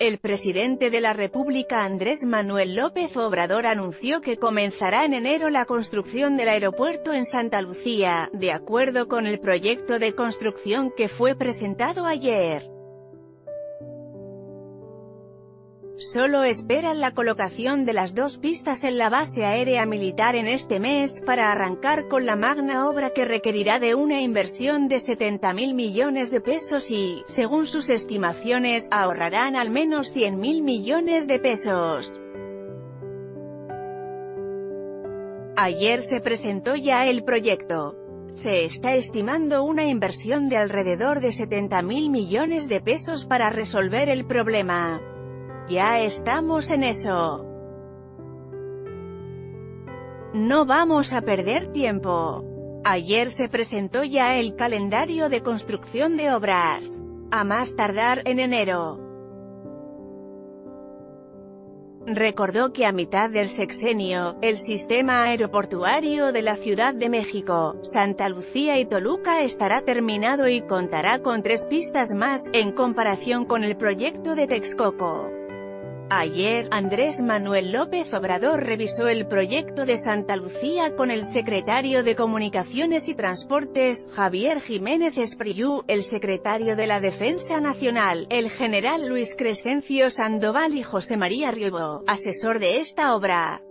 El presidente de la República Andrés Manuel López Obrador anunció que comenzará en enero la construcción del aeropuerto en Santa Lucía, de acuerdo con el proyecto de construcción que fue presentado ayer. Solo esperan la colocación de las dos pistas en la base aérea militar en este mes para arrancar con la magna obra que requerirá de una inversión de 70.000 millones de pesos y, según sus estimaciones, ahorrarán al menos 100.000 millones de pesos. Ayer se presentó ya el proyecto. Se está estimando una inversión de alrededor de 70.000 millones de pesos para resolver el problema. Ya estamos en eso. No vamos a perder tiempo. Ayer se presentó ya el calendario de construcción de obras. A más tardar en enero. Recordó que a mitad del sexenio, el sistema aeroportuario de la Ciudad de México, Santa Lucía y Toluca estará terminado y contará con 3 pistas más, en comparación con el proyecto de Texcoco. Ayer, Andrés Manuel López Obrador revisó el proyecto de Santa Lucía con el secretario de Comunicaciones y Transportes, Javier Jiménez Esprillú, el secretario de la Defensa Nacional, el general Luis Crescencio Sandoval y José María Riobó, asesor de esta obra.